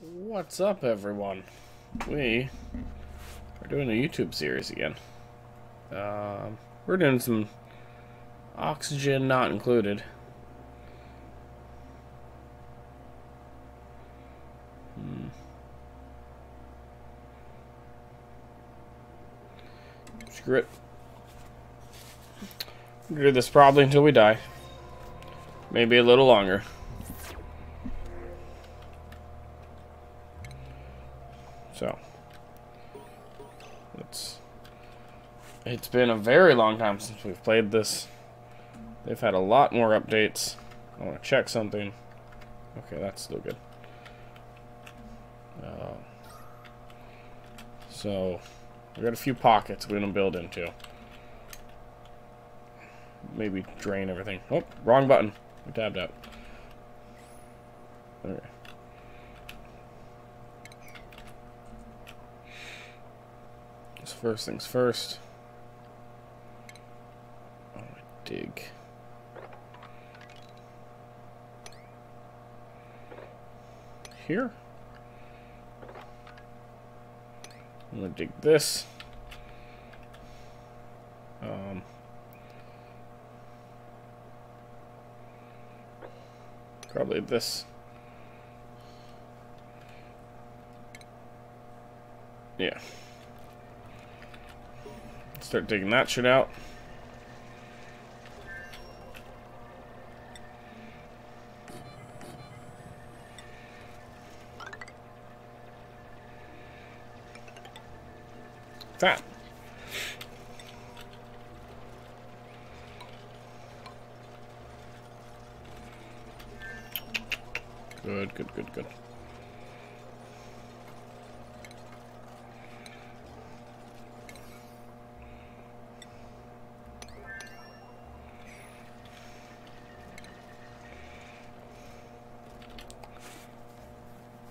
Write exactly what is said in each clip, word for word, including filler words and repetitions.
What's up, everyone? We are doing a YouTube series again. Uh, we're doing some Oxygen Not Included. Hmm. Screw it. We'll do this probably until we die. Maybe a little longer. So, it's, it's been a very long time since we've played this. They've had a lot more updates. I want to check something. Okay, that's still good. Uh, so, we got a few pockets we're going to build into. Maybe drain everything. Oh, wrong button. We tabbed out. Okay. First things first. I want to dig. Here. I'm going to dig this. Um, probably this. Yeah. Start digging that shit out. That. Good, good, good, good.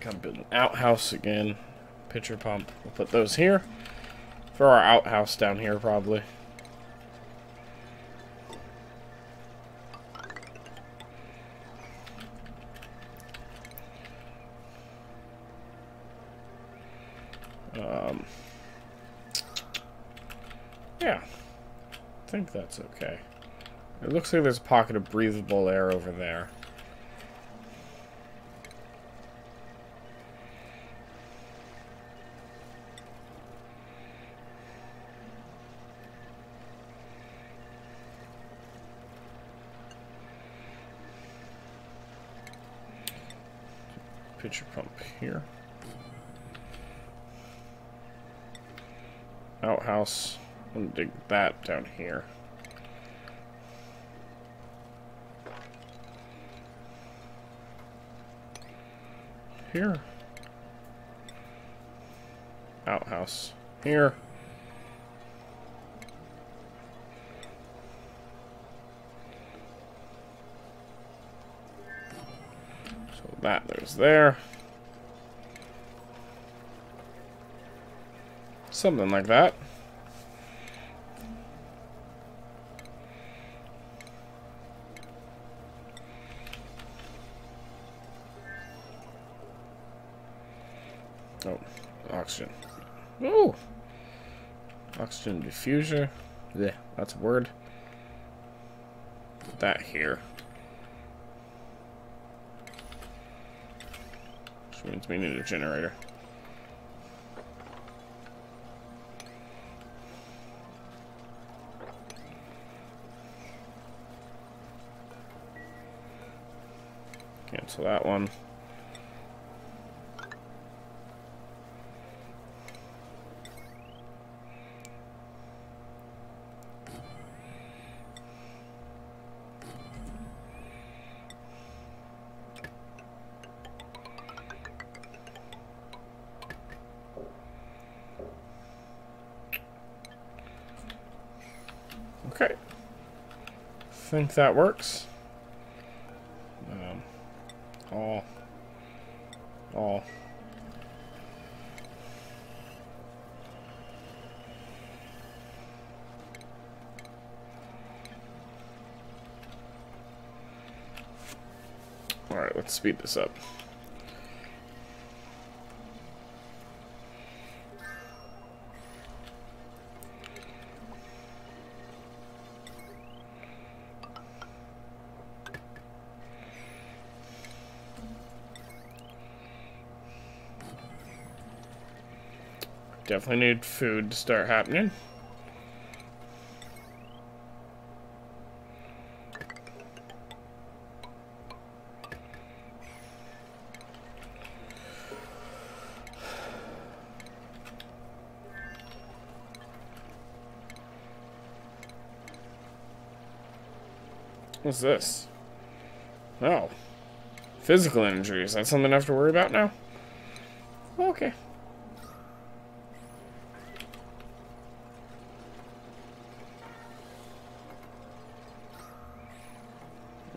Gotta build an outhouse again. Pitcher pump. We'll put those here. For our outhouse down here, probably. Um, yeah. I think that's okay. It looks like there's a pocket of breathable air over there. Pitcher pump here. Outhouse. I'm gonna dig that down here. Here. Outhouse. Here. That there's there. Something like that. Oh, oxygen. Ooh! Oxygen diffuser. Yeah, that's a word. Put that here. Means we need a generator. Cancel that one. Okay, I think that works. Um, all, all. All right, let's speed this up. Definitely need food to start happening. What's this? Oh. Physical injuries. That's something I have to worry about now? Okay.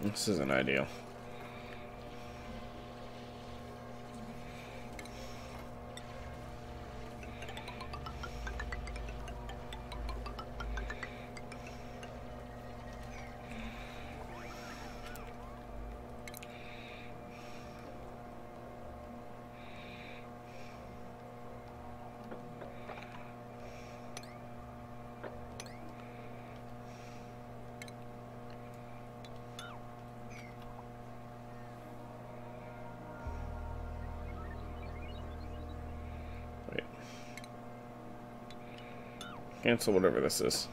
This isn't ideal. Cancel whatever this is.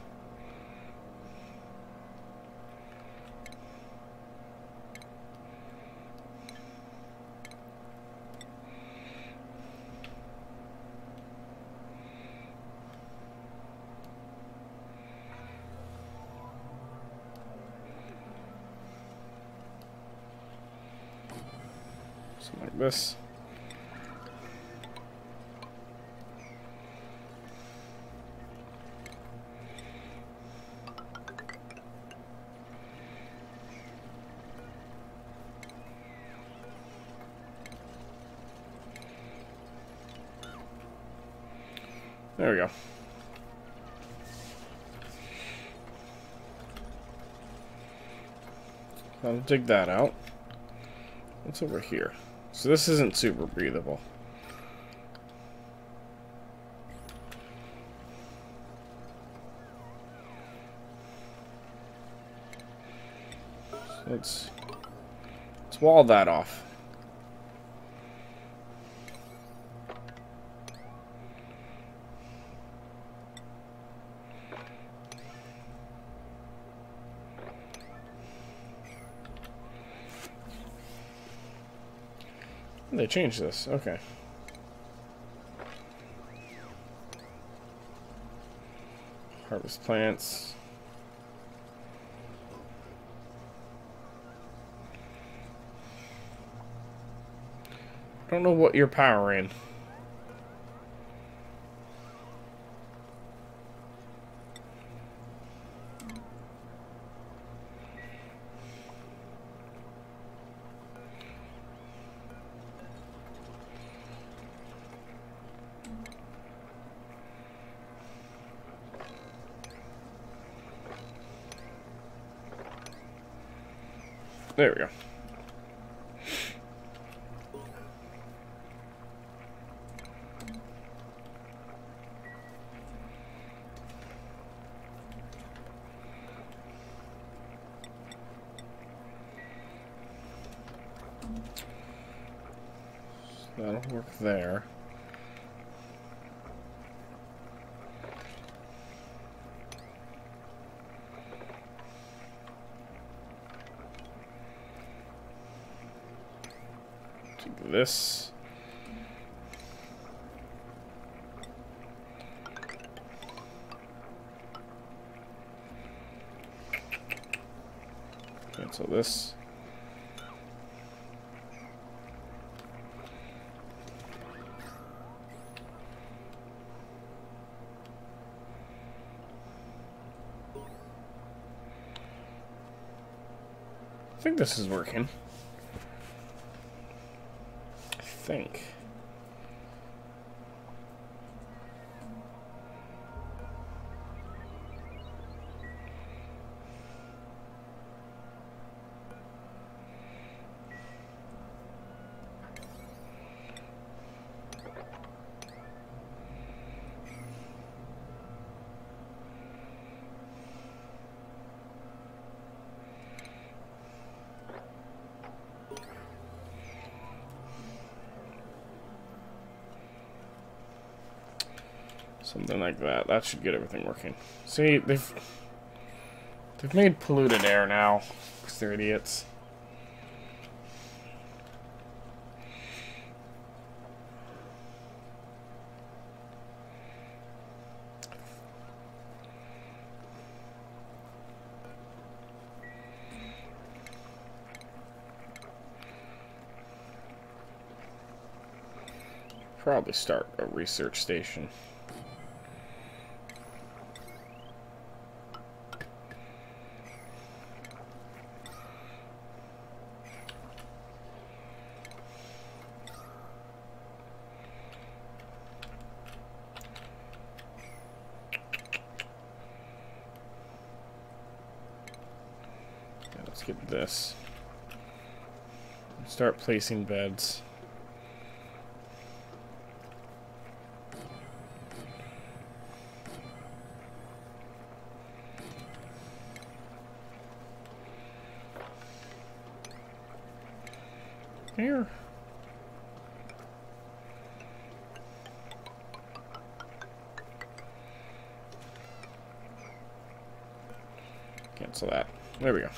Something like this. There we go. I'll dig that out. What's over here? So this isn't super breathable. So let's let's wall that off. They changed this, okay. Harvest plants. I don't know what you're powering. There we go. So that'll work there. This. Cancel this. I think this is working. think. Something like that. That should get everything working. See, they've they've made polluted air now because they're idiots. Probably start a research station. Yeah, let's get this. Start placing beds. Here. Cancel that. There we go.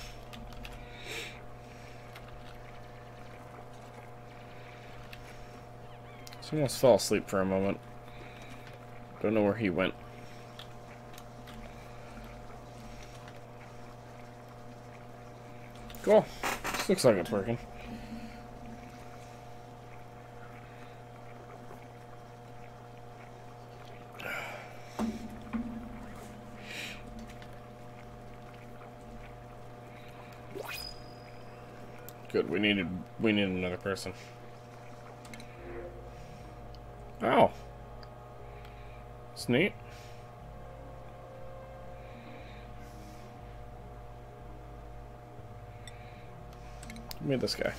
Someone fell asleep for a moment. Don't know where he went. Cool. This looks like it's working. Good, we needed we need another person. Oh. That's neat. Give me this guy.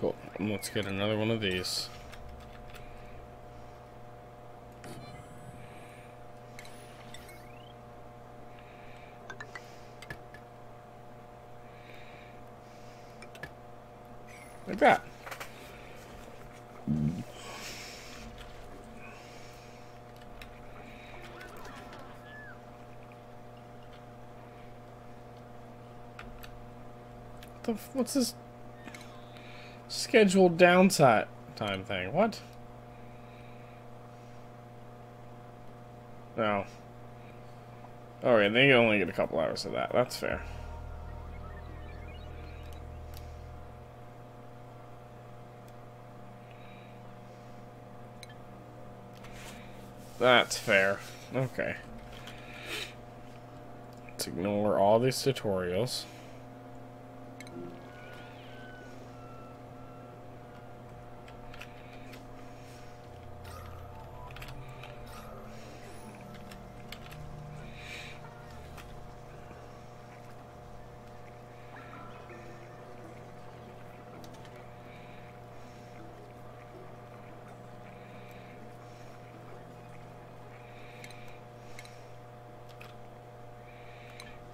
Cool. And let's get another one of these. Like that. What the f- what's this? Scheduled downside time thing. What? No. Alright, they only get a couple hours of that. That's fair. That's fair. Okay. Let's ignore all these tutorials.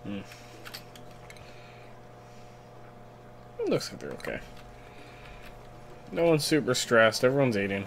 Hmm. It looks like they're okay. No one's super stressed. Everyone's eating.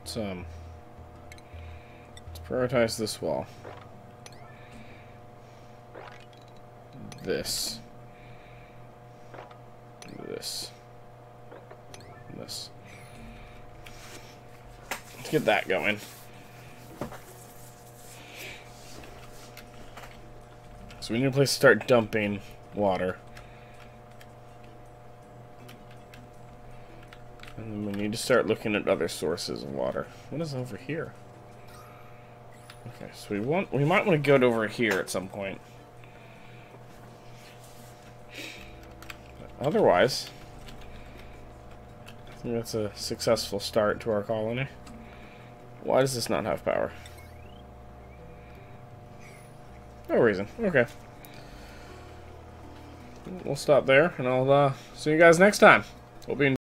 Let's, um, let's prioritize this wall. This. This. This. Let's get that going. So we need a place to start dumping water. And we need to start looking at other sources of water. What is over here? Okay, so we want we might want to go over here at some point. But otherwise, I think that's a successful start to our colony. Why does this not have power? No reason. Okay. We'll stop there, and I'll uh, see you guys next time. We'll be in